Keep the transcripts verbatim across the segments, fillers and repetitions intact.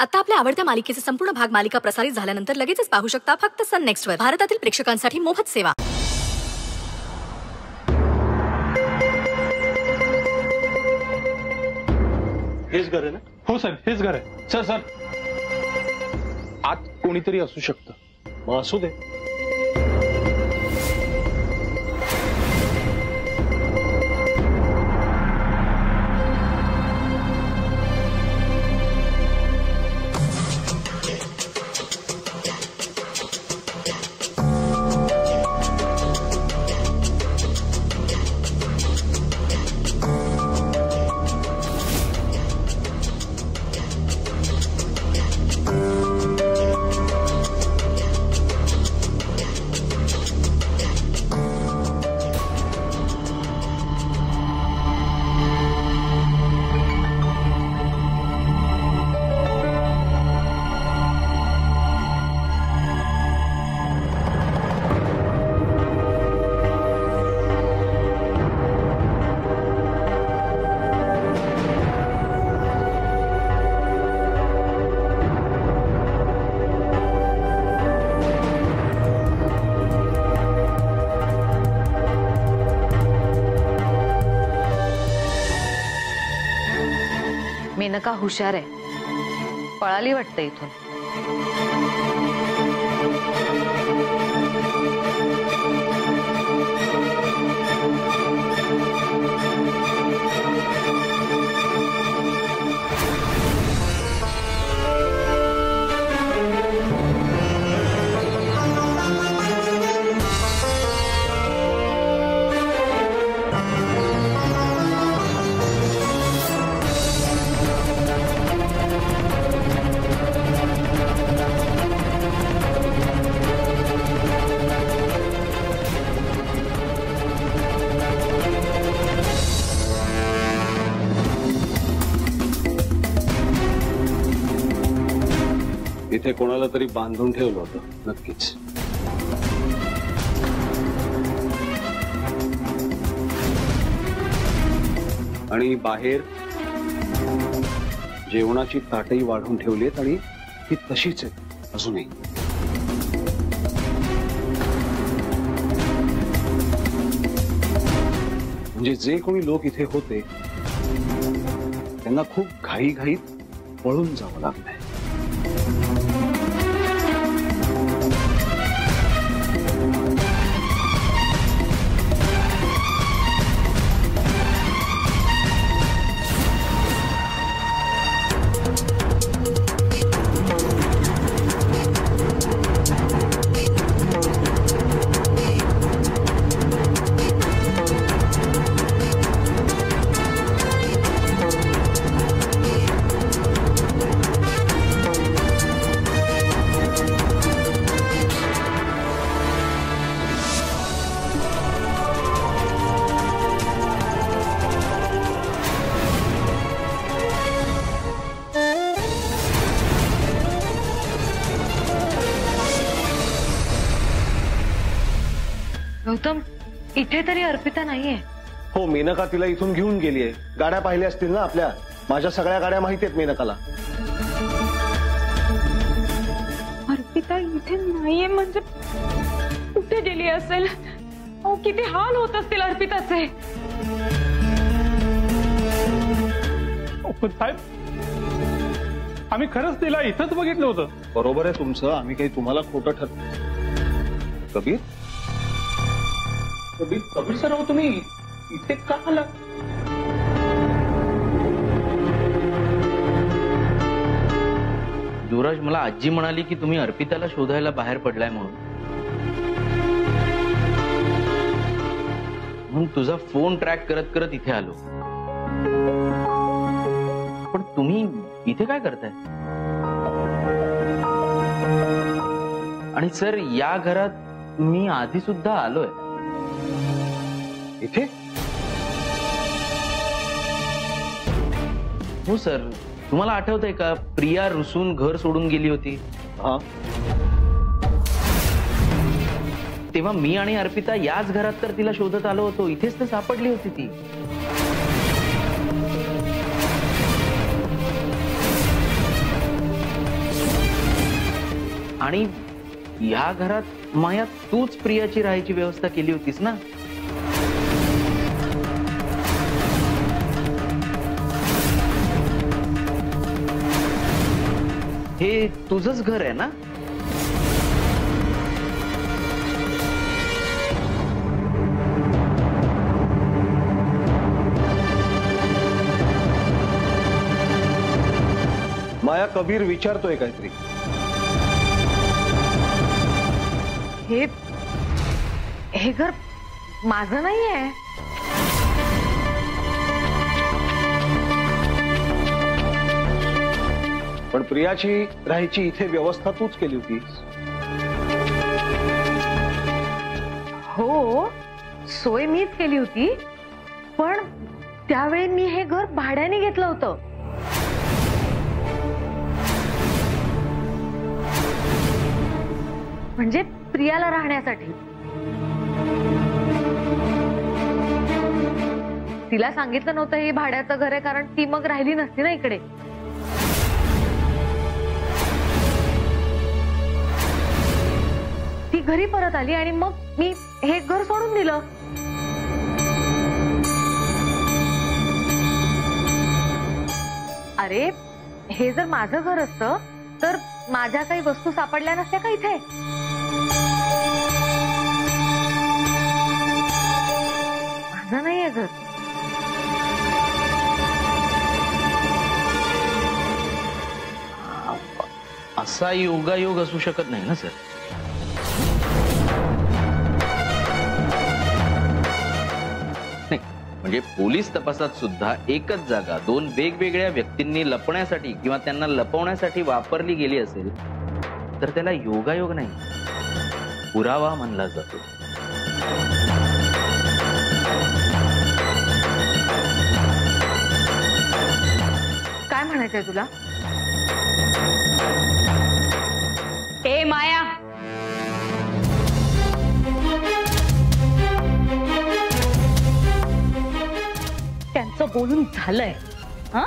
आता आपल्या आवडत्या मालिकेचे संपूर्ण भाग मालिका प्रसारित झाल्यानंतर लगेचच पाहू शकता फक्त सन नेक्स्ट वर। भारतातील प्रेक्षकांसाठी मोफत सेवा। हेच घर आहे ना? हो सर, हेच घर आहे सर। सर आत कोणीतरी असू शकतं। असू दे, मेनका हुशार आहे, पळाली वाटतं इथून। इथे कोणाला तरी बांधून ठेवलं होतं नक्कीच। आणि बाहेर जेवणाची ताटही वाढून ठेवलीत आणि ती तशीच आहे अजूनही। म्हणजे जे कोणी लोक इथे होते त्यांना खूप घाई घाईत पळून जावं लागलंय। गौतम, इथे तरी अर्पिता नाहीये। हो, मेनका तिला इथून घेऊन गेली आहे। गाड्या पाहिल्या असतील ना आपल्या? माझ्या सगळ्या गाड्या माहित आहेत मेनकाला। अर्पिता इथे नाहीये म्हणजे कुठे गेली असेल? ओ किती हाल होत असतील अर्पिताचे। पण साहेब, आम्ही खरंच तिला इथंच बघितलं होतं। बरोबर आहे तुमचं, आम्ही काही तुम्हाला खोटं ठरवलं। कबीर कबीर कबीर सर, हो तुम्ही इथे का आला? युवराज, मला आजी म्हणाली की तुम्ही अर्पिताला शोधायला बाहेर पडलाय म्हणून म्हणून तुझा फोन ट्रॅक करत करत इथे आलो। पण तुम्ही इथे काय करताय? आणि सर, या घरात मी आधी सुद्धा आलोय। इथे? हो सर, तुम्हाला आठवतंय का प्रिया रुसून घर सोडून गेली होती? हा, तेव्हा मी आणि अर्पिता याच घरात तर तिला शोधत आलो होतो। इथेच तर सापडली होती ती। आणि या घरात माया तूच प्रियाची राहायची व्यवस्था केली होतीस ना? हे तुझंच घर आहे ना? माया कबीर विचारतोय काहीतरी. हे हे घर माझं नाही आहे. पण प्रियाची राहायची इथे व्यवस्था तूच केली होतीस. हो, सोय मीच केली होती, पण त्यावेळी मी हे घर भाड्याने घेतलं होतं. म्हणजे प्रियाला राहण्यासाठी. तिला सांगितलं नव्हतं हे भाड्याचं घर आहे, कारण ती मग राहिली नसती ना इकडे. ती घरी परत आली आणि मग मी हे घर सोडून दिलं. अरे हे जर माझं घर असतं तर माझ्या काही वस्तू सापडल्या नसत्या का इथे? माझं नाही आहे घर. असा योगायोग असू शकत नाही ना सर. नाही म्हणजे पोलीस तपासात सुद्धा एकच जागा दोन वेगवेगळ्या व्यक्तींनी लपण्यासाठी किंवा त्यांना लपवण्यासाठी वापरली गेली असेल तर त्याला योगायोग नाही, पुरावा मानला जातो. काय म्हणायचंय तुला? ए माया, त्यांचं बोलून झालंय. हा,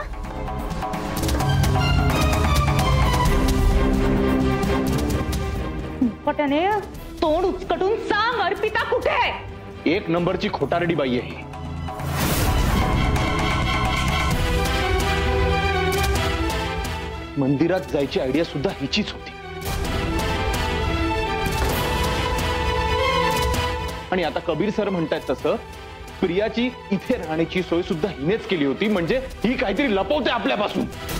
पटाने तोंड उचकटून सांग अर्पिता कुठे आहे? एक नंबरची खोटारडी बाई आहे. मंदिरात जायची आयडिया सुद्धा हिचीच होती आणि आता कबीर सर म्हणतात तसं प्रियाची इथे राहण्याची सोय सुद्धा हिनेच केली होती. म्हणजे ही काहीतरी लपवते आपल्यापासून.